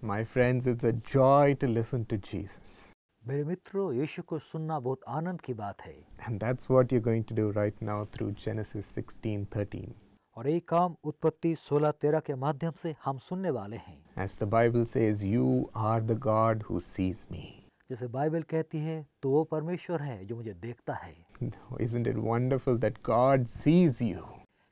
My friends, it's a joy to listen to Jesus. मेरे मित्रों, यीशु को सुनना बहुत आनंद की बात है. And that's what you're going to do right now through Genesis 16:13. और ये काम उत्पत्ति 16:13 के माध्यम से हम सुनने वाले हैं. As the Bible says, you are the God who sees me. जैसे बाइबल कहती है, तो वो परमेश्वर है जो मुझे देखता है. Isn't it wonderful that God sees you?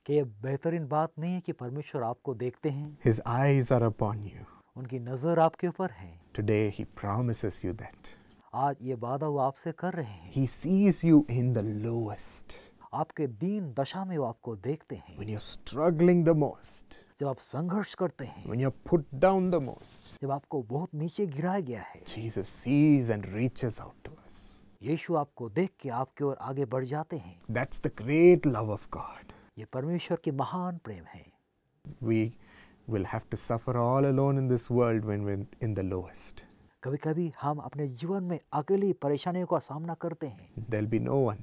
क्या बेहतरीन बात नहीं है कि परमेश्वर आपको देखते हैं? His eyes are upon you. उनकी नजर आपके ऊपर है. Today he promises you that. आज ये वादा वो आपसे कर रहे हैं. He sees you in the lowest. आपके दीन दशा में वो आपको देखते हैं. When you're struggling the most. जब आप संघर्ष करते हैं. When you're put down the most. जब आपको बहुत नीचे गिराया गया है. Jesus sees and reaches out to us. यीशु आपको देख के आपके ओर आगे बढ़ जाते हैं. That's the great love of God. ये परमेश्वर की महान प्रेम है. We will have to suffer all alone in this world when we're in the lowest. कभी-कभी हम अपने जीवन में अकेली परेशानियों का सामना करते हैं. There'll be no one.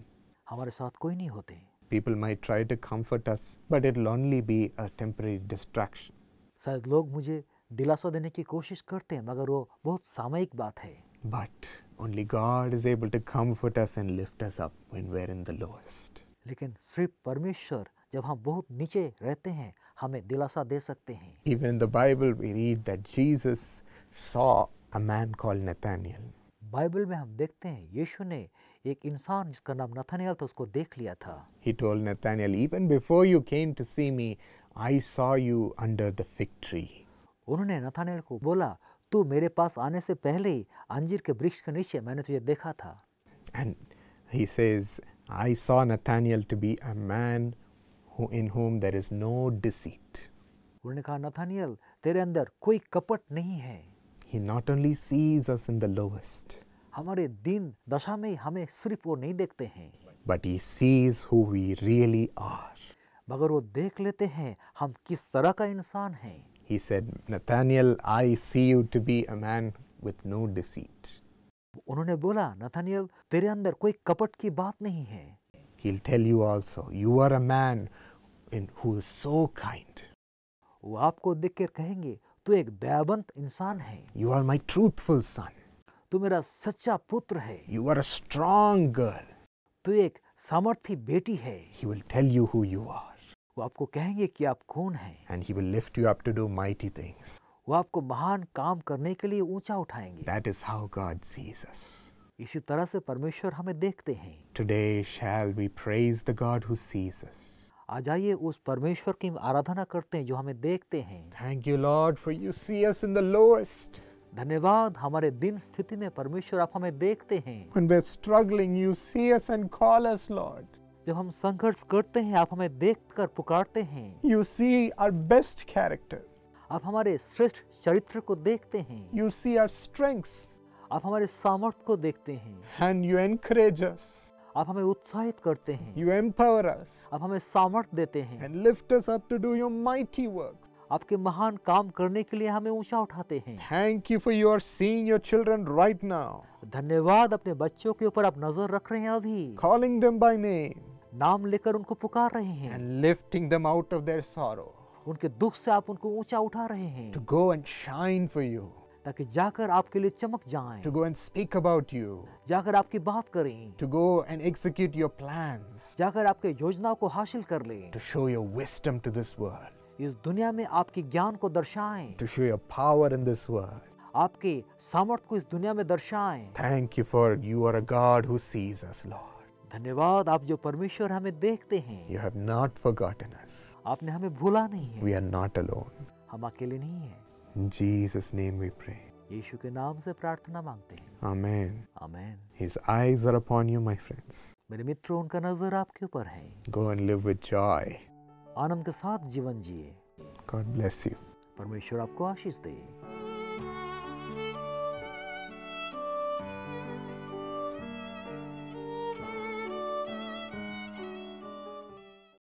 हमारे साथ कोई नहीं होते. People might try to comfort us, but it'll only be a temporary distraction. शायद लोग मुझे दिलासा देने की कोशिश करते हैं, मगर वो बहुत सामयिक बात है. But only God is able to comfort us and lift us up when we're in the lowest. लेकिन सिर्फ परमेश्वर जब हम बहुत नीचे रहते हैं हमें दिलासा दे सकते हैं. Even in the Bible we read that Jesus saw a man called Nathaniel. Bible में हम देखते हैं यीशु ने एक इंसान जिसका नाम नथानियल था उसको देख लिया था. He told Nathaniel, even before you came to see me, I saw you under the fig tree. उन्होंने नथानियल को बोला, तू मेरे पास आने से पहले ही अंजीर के वृक्ष के नीचे मैंने तुझे देखा था. And he says, I saw Nathaniel to be a man in whom there is no deceit. उन्होंने कहा, नथानियल तेरे अंदर कोई कपट नहीं है. He not only sees us in the lowest. हमारे दीन दशा में हमें सिर्फ वो नहीं देखते हैं. But he sees who we really are. मगर वो देख लेते हैं हम किस तरह का इंसान हैं. He said, Nathaniel, I see you to be a man with no deceit. उन्होंने बोला, नथानियल तेरे अंदर कोई कपट की बात नहीं है. He'll tell you also, you are a man who is so kind. वो आपको देखकर कहेंगे, तू एक दयावंत इंसान है. You are my truthful son. तू मेरा सच्चा पुत्र है. You are a strong girl. तू एक सामर्थी बेटी है. He will tell you who you are. वो आपको कहेंगे कि आप कौन हैं. And he will lift you up to do mighty things. वो आपको महान काम करने के लिए ऊंचा उठाएंगे. That is how God sees us. इसी तरह से परमेश्वर हमें देखते हैं. Today shall we praise the God who sees us. आज आइए उस परमेश्वर की आराधना करते हैं जो हमें देखते हैं. Thank you Lord for you see us in the lowest. धन्यवाद, हमारे दीन स्थिति में परमेश्वर आप हमें देखते हैं. When we're struggling, you see us and call us Lord. जब हम संघर्ष करते हैं आप हमें देखकर पुकारते हैं. You see our best character. आप हमारे श्रेष्ठ चरित्र को देखते हैं. You see our strengths. आप हमारे सामर्थ्य को देखते हैं. And you encourage us. आप हमें उत्साहित करते हैं. You empower us. आप हमें सामर्थ्य देते हैं. And lift us up to do your mighty work. आपके महान काम करने के लिए हमें ऊंचा उठाते हैं. Thank you for your seeing your children right now. धन्यवाद, अपने बच्चों के ऊपर आप नजर रख रहे हैं अभी. Calling them by name. नाम लेकर उनको पुकार रहे हैं. And lifting them out of their sorrow. उनके दुख से आप उनको ऊंचा उठा रहे हैं. To go and shine for you. ताकि जाकर आपके लिए चमक जाएं. To go and speak about you. जाकर आपकी बात करें. To go and execute your plans. जाकर आपके योजनाओं को हासिल कर लें. To show your wisdom to this world. इस दुनिया में आपके ज्ञान को दर्शाएं. To show your power in this world. आपके सामर्थ्य को इस दुनिया में दर्शाएं. Thank you for you are a God who sees us, Lord. धन्यवाद, आप जो परमेश्वर हमें देखते हैं. You have not forgotten us. आपने हमें भूला नहीं है. We are not alone. हम अकेले नहीं हैं. In Jesus' name we pray. यीशु के नाम से प्रार्थना मांगते हैं. Amen. Amen. His eyes are upon you, my friends. मेरे मित्रों, उनका नजर आपके ऊपर है. Go and live with joy. आनंद के साथ जीवन जिए. God bless you. परमेश्वर आपको आशीष दे.